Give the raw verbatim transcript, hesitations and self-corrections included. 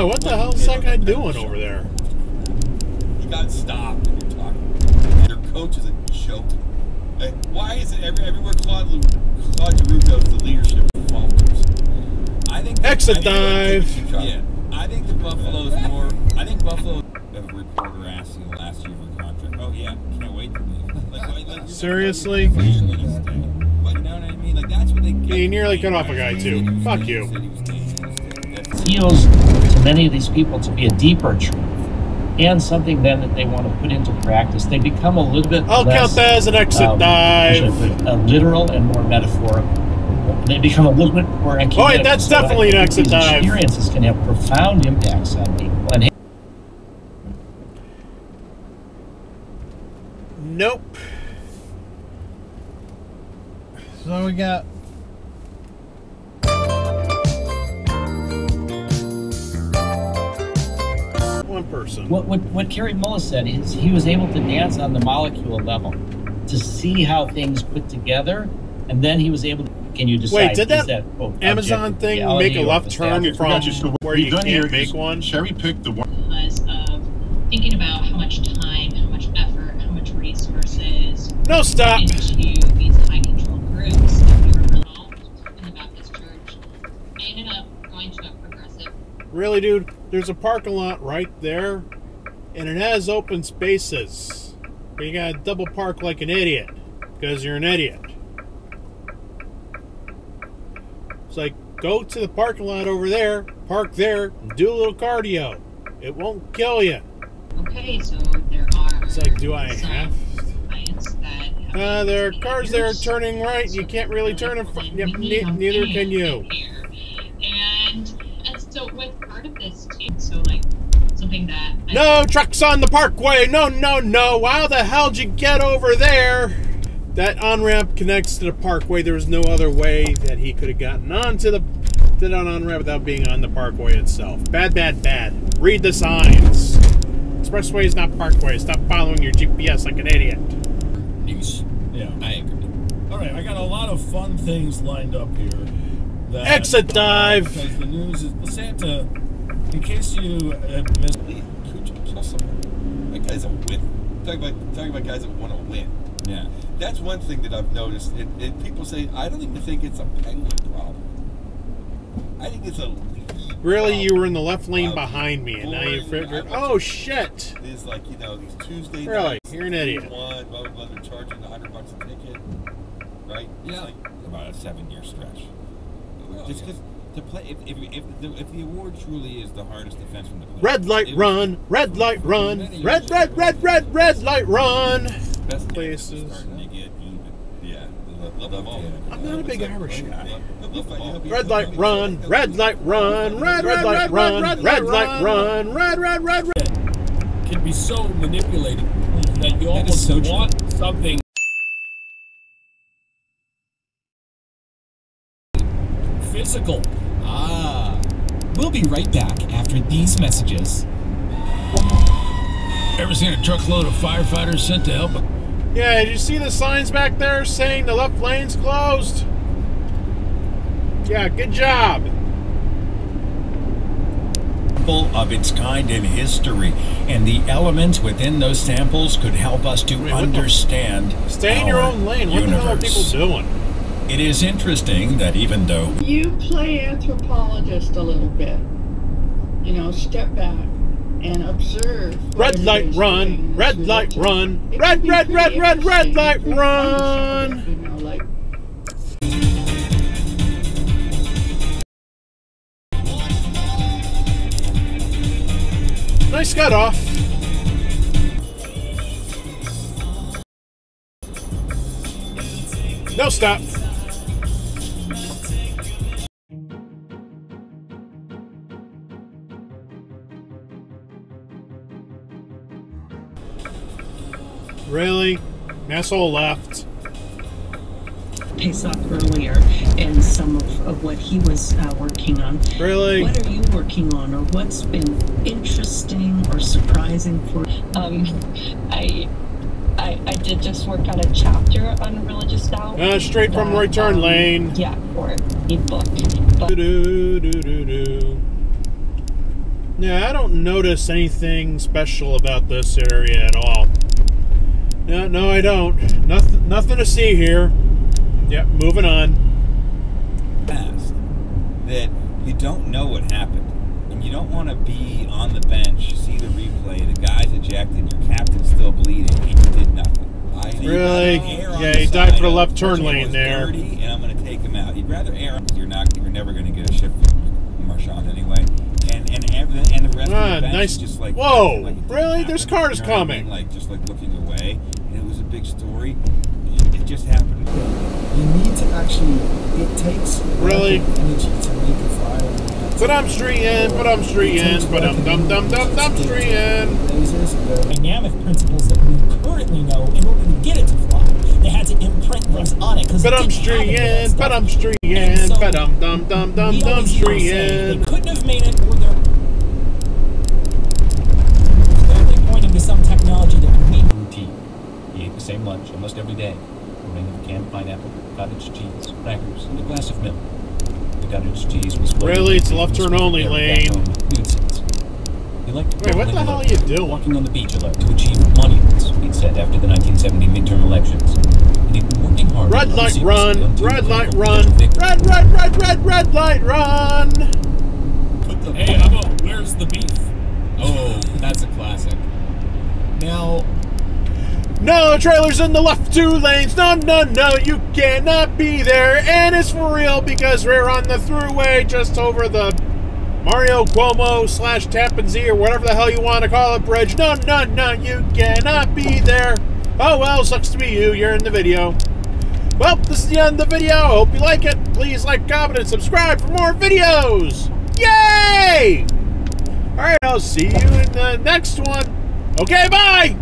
Wait, what the hell is that guy doing over there? You got stopped when you're talking. Your coach is a joke. Like, why is it every, everywhere Claude, Claude Giroux goes to leadership of the Falcons? I think exit dive. Yeah, I think the Buffalo is more. I think Buffalo. A reporter asked in the last year of her contract. Oh yeah, can't wait to leave. Like, like, like, seriously. Like, you know what I mean? Like that's what they get. He nearly cut off a guy too. Fuck you. Feels to many of these people to be a deeper truth and something then that they want to put into practice. They become a little bit. I'll less, count that as an exit um, dive. A literal and more metaphorical. They become a little bit more academic. Oh, wait, that's so definitely an exit dive. Experiences can have profound impacts on people. And nope. So we got. One person. What, what, what Kerry Mullis said is he was able to dance on the molecule level to see how things put together, and then he was able to. Can you decide? Wait, did that, that oh, Amazon thing make a left turn from where you can't make one? Sherry picked the one. Because of thinking about how much time, how much effort, how much resources. No, stop. Into these high control groups that we were involved in the Baptist church. I ended up going to a progressive. Really, dude? There's a parking lot right there, and it has open spaces. But you gotta double park like an idiot, because you're an idiot. It's like, go to the parking lot over there, park there, and do a little cardio. It won't kill you. Okay, so there are. It's like, do I have? That have uh, there are cars there turning right, and you can't really turn in front. Yep, neither can you. And, and so, what's part of this too? So, like, something that. I no trucks on the parkway. No, no, no. How the hell did you get over there? That on-ramp connects to the parkway. There was no other way that he could have gotten onto the to that on-ramp without being on the parkway itself. Bad, bad, bad. Read the signs. Expressway is not parkway. Stop following your G P S like an idiot. Yeah, I agree. All right, I got a lot of fun things lined up here. That, exit dive. Uh, because the news is Santa. In case you uh, missed, could kill someone? That guy's a win. Talking about talking about guys that want to win. Yeah, that's one thing that I've noticed. And, and people say, I don't even think it's a Penguin problem. I think it's a really. You were in the left lane behind me, and now you figured, oh shit! There's like you know these Tuesday really, nights. You're an idiot. One, blah blah blah. They're charging a hundred bucks a ticket, right? Yeah, it's like about a seven-year stretch. Oh, just because yeah. to play, if if, if, if, the, if the award truly is the hardest defense from the play, red light run, red light run, red red red red red light run. Places. I'm not a big Irish guy. Red light run, red light run, red red light run, red light run, red red red red. Can be so manipulated that you almost want something. Physical. Ah. We'll be right back after these messages. Ever seen a truckload of firefighters sent to help a Yeah, did you see the signs back there saying the left lane's closed? Yeah, good job. Of its kind in history, and the elements within those samples could help us to Wait, understand. The, stay in your own lane. What universe. The hell are people doing? It is interesting that even though you play anthropologist a little bit, you know, step back. And observe. Red light run, red light run, red, red, red, red, red light run. Nice cut off. No stop. Really? Asshole left. Pace off earlier and some of, of what he was uh, working on. Really? What are you working on or what's been interesting or surprising for you? Um, I, I, I did just work on a chapter on religious doubt. Uh, straight from that, return um, lane. Yeah, for a book. But do, do, do, do, do. Now, I don't notice anything special about this area at all. No, no, I don't. Nothing, nothing to see here. Yep, moving on. Fast. That you don't know what happened. And you don't want to be on the bench, see the replay, the guy's ejected, your captain's still bleeding, and you did nothing. I really? Yeah, he died for the left turn lane there. Dirty, and I'm going to take him out. You'd rather err on you're not. You're never going to get a shift from Marchand anyway. And and everything, and the rest ah, of the bench nice. Just like whoa, like really? There's cars you know coming. I mean? Like just like looking away, and it was a big story. It just happened. You need to actually. It takes really energy to make a fire. But I'm street in. But I'm street in. But I'm dum dum dum dum street in. Dynamic principles that we currently know in order to get it to fly. They had to imprint us on it because. But I'm street in. But I'm street in. But I'm dum dum dum dum street in. They couldn't have made it. Or they're clearly pointing to some technology that we. He ate the same lunch almost every day. A ring of canned pineapple, cottage cheese, crackers, and a glass of milk. The cottage cheese was really it's left turn only lane. He liked Wait, what the hell are you doing? Walking on the beach alert to achieve monuments, he'd said after the nineteen seventy midterm elections. And he'd been working hard. Red light run! Red light run! Red, red, red, red, red light run! Put the hey, Abbo, where's the beef? Oh, that's a classic. Now. No, trailers in the left two lanes. No, no, no, you cannot be there. And it's for real because we're on the thruway just over the Mario Cuomo slash Tappan Zee or whatever the hell you want to call it bridge. No, no, no, you cannot be there. Oh, well, sucks to be you. You're in the video. Well, this is the end of the video. Hope you like it. Please like, comment, and subscribe for more videos. Yay! All right, I'll see you in the next one. Okay, bye!